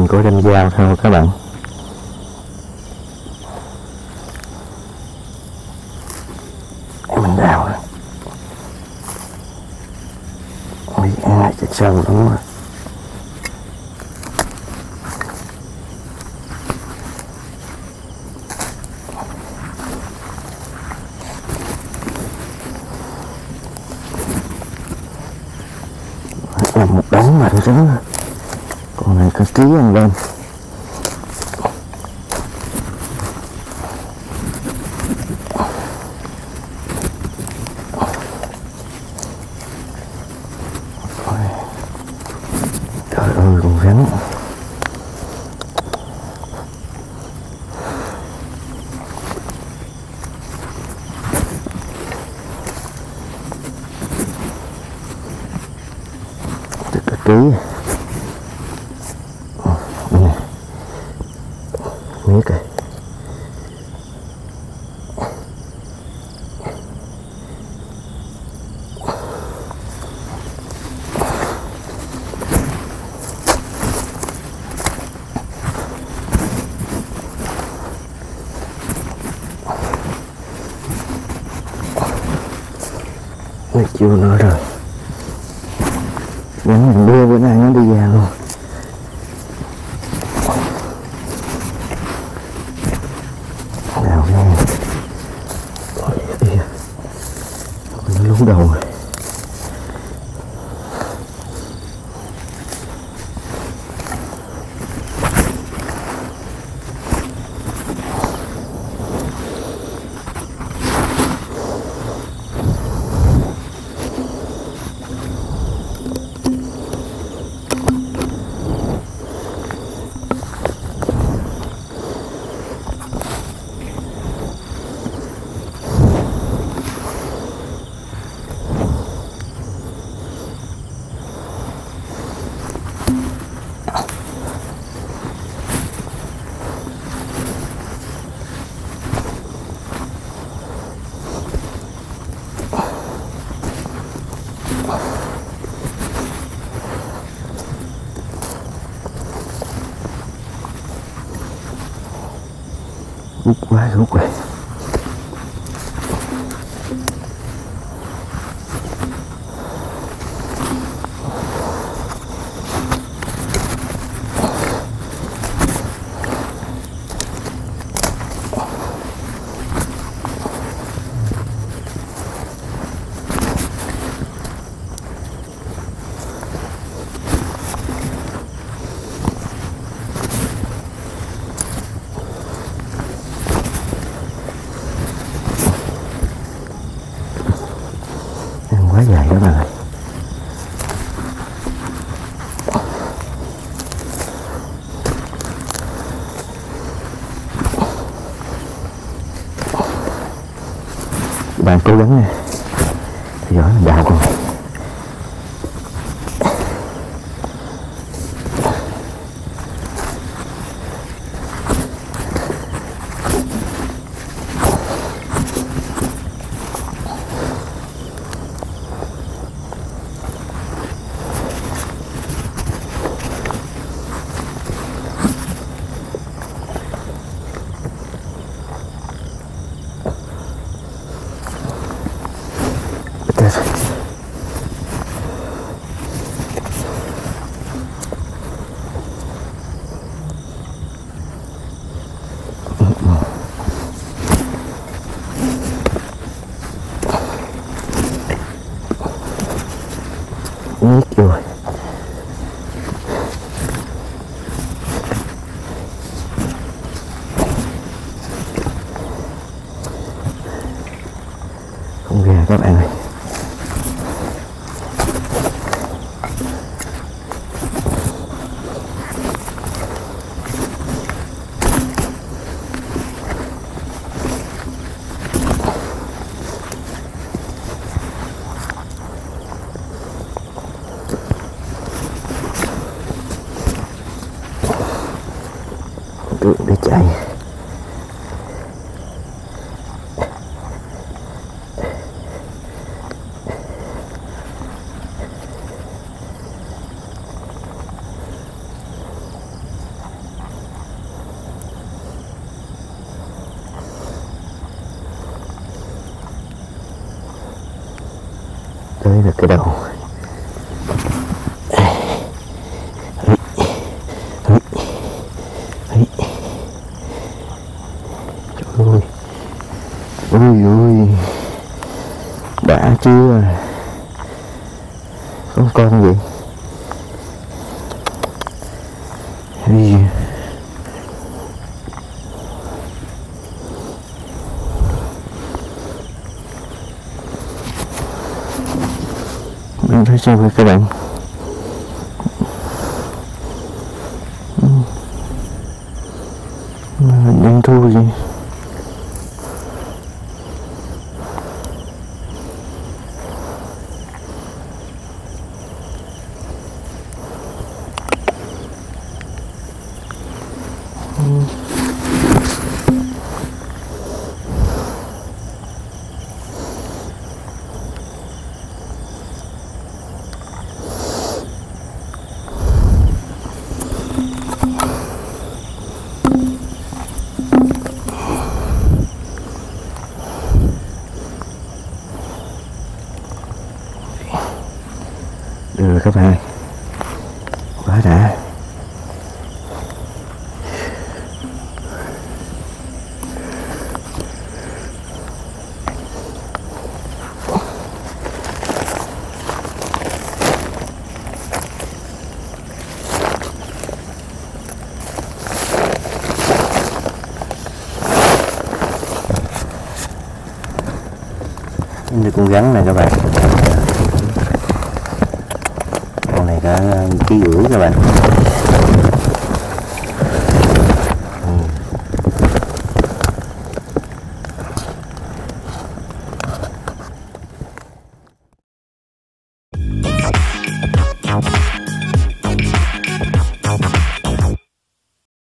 mình có đem dao theo các bạn. Mình đào rồi. Mình ai chạy sâu lắm rồi. Là một đống mà trứng, còn này có ký ăn lên. Trời ơi con rắn. Mấy cái này chưa nói rồi. Để mình đưa bữa nay nó đi già luôn. Đào ngang. Ôi kìa. Nó lún đầu rồi. Hút quá, hút quá. Quá dài các bạn ơi. Các bạn cố gắng nè, theo dõi mình đào con. Nước rồi. Không gà các bạn ơi. Được để chạy. tới được cái đầu. Trời ơi, ôi ôi, đã chưa, không con gì. Mình thấy sao vậy các bạn? Mình đang thu gì? Được rồi các bạn ơi, quá đã. Như con rắn này các bạn, con này cả ký rưỡi các bạn.